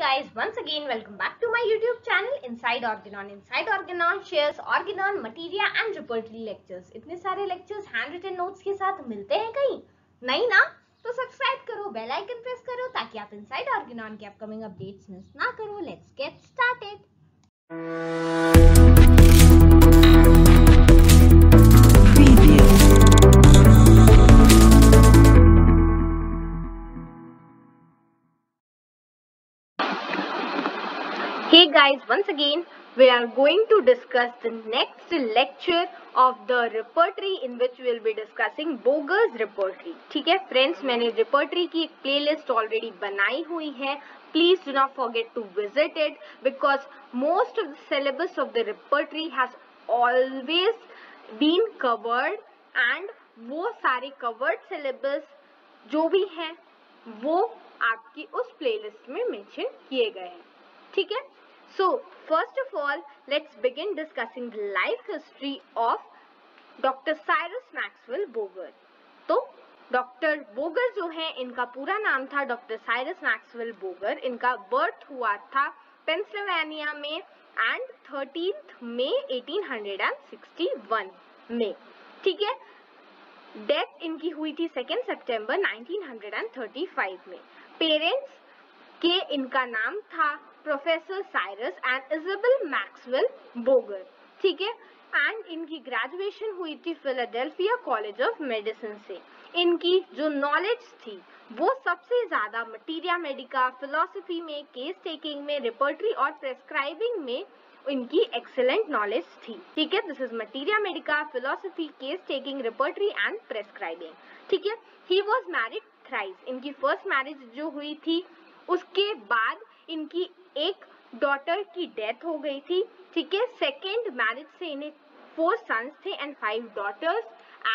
guys, once again welcome back to my YouTube channel Inside Organon. Inside Organon shares organon, materia and repertory lectures. इतने सारे lectures handwritten notes के साथ मिलते हैं कहीं नहीं ना? तो सब्सक्राइब करो, बेल आइकन प्रेस करो ताकि आप Inside Organon के अपकमिंग अपडेट्स मिस ना करो. Let's get started. Hey guys, once again we are going to discuss the next lecture of the repertory in which we will be discussing Boger's repertory. ठीक है friends, मैंने repertory की एक playlist already बनाई हुई है. Please do not forget to visit it because most of the syllabus of the repertory has always been covered and वो सारे covered syllabus जो भी हैं वो आपकी उस playlist में mention किए गए हैं. ठीक है. So, first of all, let's begin discussing the life history of Dr. Cyrus Maxwell Boger. तो Dr. Boger जो है, इनका पूरा नाम था Dr. Cyrus Maxwell Boger. इनका बर्थ हुआ था पेंसिल्वेनिया में and 13th May 1861 में. ठीक है. डेथ इनकी हुई थी 2nd September 1935 में. पेरेंट्स के इनका नाम था professor Cyrus and Isabel Maxwell Boger. ठीक है. एंड इनकी ग्रेजुएशन हुई थी फिलाडेल्फिया कॉलेज ऑफ मेडिसिन से. इनकी जो नॉलेज थी वो सबसे ज्यादा मटीरिया मेडिका, फिलॉसफी में, केस टेकिंग में, रिपर्टरी और प्रेस्क्राइबिंग में इनकी एक्सेलेंट नॉलेज थी. ठीक है. This is materia medica, philosophy, case taking, repertory and prescribing. ठीक है. He was married thrice. इनकी फर्स्ट मैरिज जो हुई थी उसके बाद इनकी एक डॉटर की डेथ हो गई थी. ठीक है. सेकेंड मैरिज से इन्हें 4 सन्स थे एंड 5 डॉटर्स.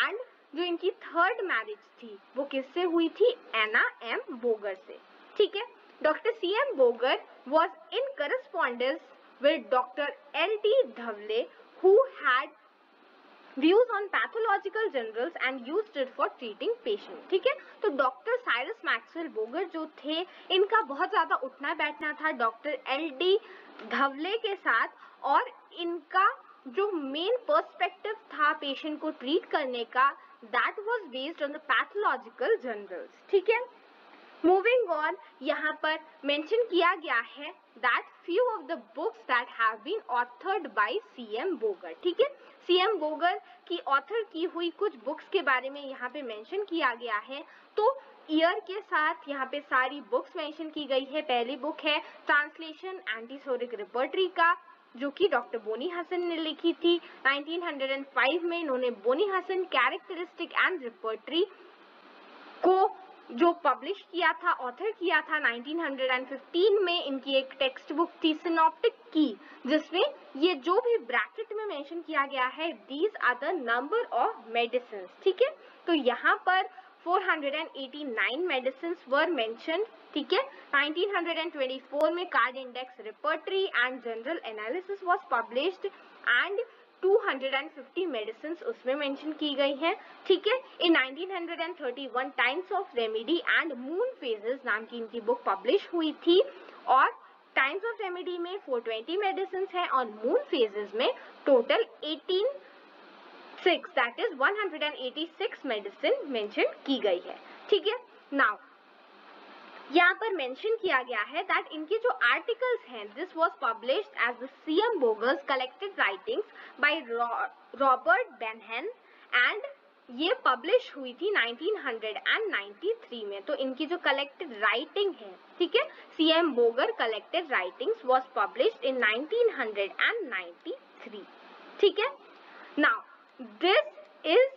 एंड जो इनकी थर्ड मैरिज थी वो किससे हुई थी? एना एम बोगर से. ठीक है. Doctor C M Boger was in correspondence with doctor L T Dhawale who had views on pathological generals and used it for treating patient. ठीक है. तो डॉक्टर साइरस मैक्सवेल बोगर जो थे इनका बहुत ज़्यादा उठना बैठना था डॉक्टर एल डी धवले के साथ. और इनका जो मेन पर्सपेक्टिव था पेशेंट को ट्रीट करने का that was based on the pathological generals. ठीक है. मूविंग ऑन, यहाँ पर मेंशन किया गया है that few of the books that have been authored by C.M. Boger. ठीक है. C.M. Boger की ऑथर की हुई कुछ बुक्स के बारे में यहाँ पे मेंशन किया गया है. तो ईयर के साथ यहाँ पे सारी बुक्स मेंशन की गई है. पहली बुक है ट्रांसलेशन एंटीसोरिक रिपर्टरी का जो कि डॉक्टर बोनिंगहाउसन ने लिखी थी. 1905 में इन्होंने बोनिंगहाउसन कैरेक्टरिस्टिक एंड रिपर्टरी को जो पब्लिश किया था, ऑथर किया था. 1915 में इनकी एक टेक्स्ट बुक थी सिनॉप्टिक की जिसमें ये जो भी ब्रैकेट में मेंशन किया गया है these are the number of medicine. ठीक है. तो यहाँ पर 489 मेडिसिन वर मेंशन. ठीक है. 1924 में card index repertory and general analysis was published and 250 medicines उसमें मेंशन की गई हैं. ठीक है. In 1931 times of remedy and moon phases नाम की इनकी बुक पब्लिश हुई थी. और टाइम्स ऑफ रेमेडी में 420 मेडिसिन्स हैं और मून फेजेस में total 186 that is 186 medicine mention की गई है. ठीक है. नाउ यहाँ पर मेंशन किया गया है दैट इनके जो आर्टिकल्स हैं this was published as the C M Boger's collected writings by Robert Bannon and ये पब्लिश हुई थी 1993 में. तो इनकी जो कलेक्टेड राइटिंग है, ठीक है, C M Boger collected writings was published in 1993. ठीक है. Now this is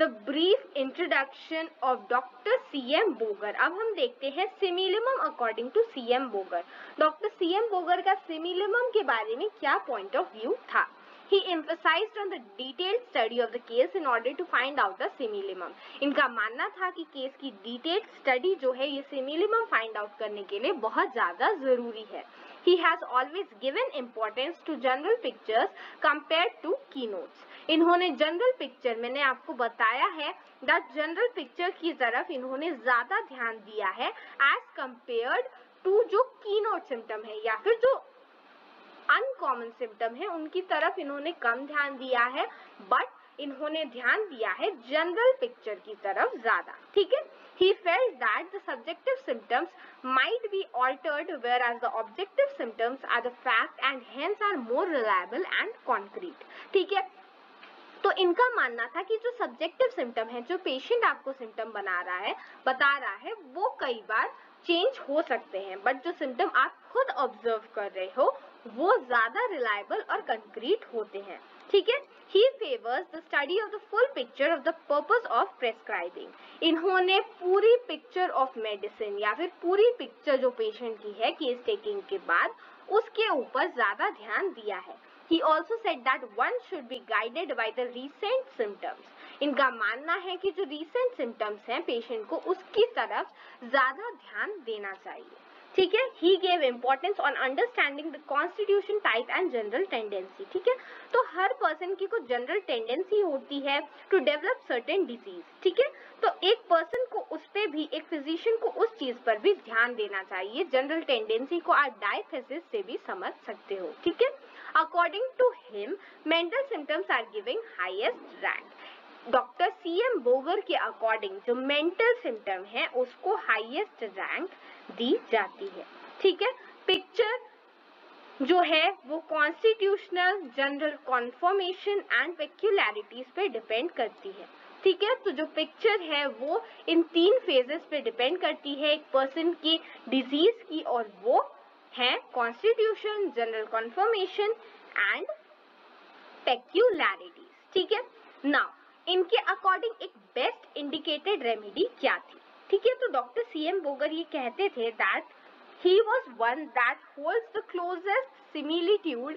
The brief introduction of Dr. C.M. Boger. अब हम देखते हैं simillimum according to C.M. Boger. Dr. C.M. Boger का सिमिलिमम के बारे में क्या point of view था? He emphasized on the detailed study of the case in order to find out the simillimum. इनका मानना था कि केस की detailed study जो है ये सिमिलिमम find out करने के लिए बहुत ज़्यादा ज़रूरी है. He has always given importance to general pictures compared to keynotes. इन्होंने general picture, मैंने आपको बताया है that general picture की तरफ इन्होंने ज़्यादा ध्यान दिया है as compared to जो keynote रिपोर्ट सिम्टम है या फिर जो अनकॉमन सिम्टम है उनकी तरफ इन्होंने कम ध्यान दिया है, बट इन्होंने ध्यान दिया है जनरल पिक्चर की तरफ ज्यादा, ठीक है। He felt that the subjective symptoms might be altered, whereas the objective symptoms are the fact and hence are more reliable and concrete, ठीक है। तो इनका मानना था कि जो सब्जेक्टिव सिम्टम है, जो पेशेंट आपको सिम्टम बता रहा है वो कई बार चेंज हो सकते हैं, बट जो सिम्टम आप खुद ऑब्जर्व कर रहे हो वो ज्यादा रिलायबल और कंक्रीट होते हैं, ठीक है। He favors the study of the full picture of the purpose of prescribing. इन्होंने पूरी पिक्चर ऑफ मेडिसिन या फिर पूरी पिक्चर जो पेशेंट की है केस टेकिंग के बाद उसके ऊपर ज्यादा ध्यान दिया है। He also said that one should be guided by the recent symptoms. इनका मानना है कि जो recent symptoms हैं पेशेंट को उसकी तरफ ज्यादा ध्यान देना चाहिए, ठीक है। He gave importance on understanding the constitution type and general tendency, ठीक है। तो हर पर्सन की कुछ general tendency होती है to develop certain disease, ठीक है। तो एक पर्सन को उस पे भी, एक फिजिशियन को उस चीज पर भी ध्यान देना चाहिए। जनरल टेंडेंसी को आप डायथेसिस से भी समझ सकते हो, ठीक है। According to him, mental symptoms are giving highest rank. Doctor C.M. Boger के अकॉर्डिंग जो मेंटल सिम्टम है उसको हाईएस्ट रैंक दी जाती है, ठीक है। पिक्चर जो है वो constitutional, general conformation and peculiarities पे डिपेंड करती है, ठीक है। तो जो पिक्चर है वो इन तीन फेजेस पे डिपेंड करती है एक पर्सन की डिजीज की, और वो है constitution, general conformation and peculiarities, ठीक है। नाउ इनके अकॉर्डिंग एक बेस्ट इंडिकेटेड रेमेडी क्या थी, ठीक है। तो डॉक्टर C.M. बोगर ये कहते थे that he was one that holds the closest similitude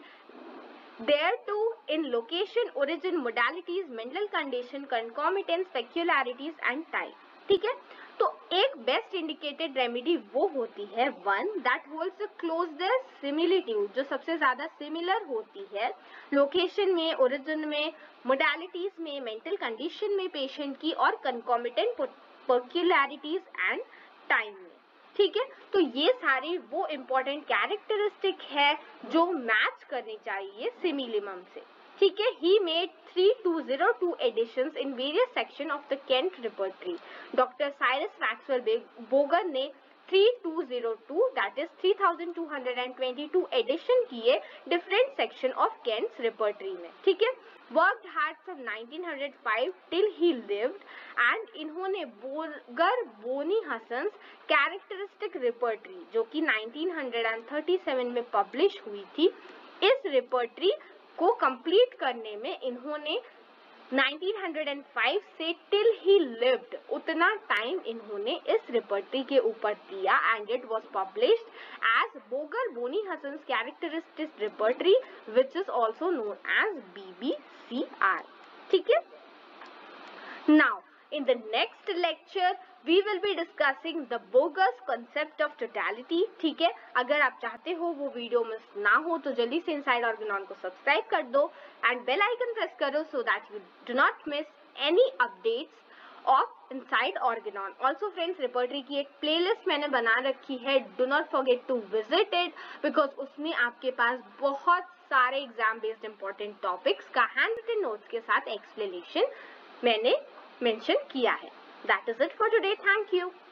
there to in location, origin, modalities, mental condition, concomitance, peculiarities and time, ठीक है। तो एक बेस्ट इंडिकेटेड रेमेडी वो होती है one that holds the closest similitude, जो सबसे ज्यादा सिमिलर होती है लोकेशन में, ओरिजिन में, मोडालिटीज में, मेंटल कंडीशन में पेशेंट की, और कंकॉमिटेंट पेक्यूलैरिटीज एंड टाइम में, ठीक है। तो ये सारे वो इम्पोर्टेंट कैरेक्टरिस्टिक है जो मैच करनी चाहिए सिमिलिमम से, ठीक है। He made 3202 editions in various sections of the Kent repertory. Dr. Cyrus Maxwell Boger ने 3202 that is 3222 edition किए different section of Kent's repertory में, ठीक है। Worked hard from 1905 till he lived and इन्होंने बोगर बोनिंगहाउसेंस characteristic repertory जो कि 1937 में publish हुई थी, इस repertory को कंप्लीट करने में इन्होंने 1905 से टिल ही लिव्ड उतना टाइम इन्होंने इस रिपर्टरी के ऊपर दिया and it was published as Boger Boenninghausen characteristic repertory which is also known as BBCR, ठीक है। Now in the next lecture we will be discussing the Boger's concept of totality, ठीक है। अगर आप चाहते हो वो वीडियो मिस ना हो तो जल्दी से Inside Organon को सब्सक्राइब कर दो एंड बेल आइकन प्रेस करो so that you do not miss any updates of Inside Organon. Also friends, repertory की एक प्लेलिस्ट मैंने बना रखी है, do not forget to visit it because उसमें आपके पास बहुत सारे एग्जाम बेस्ड इम्पोर्टेंट टॉपिक्स का हैंड रिटन नोट्स के साथ एक्सप्लेनेशन मैंने मेंशन किया है। That is it for today. Thank you.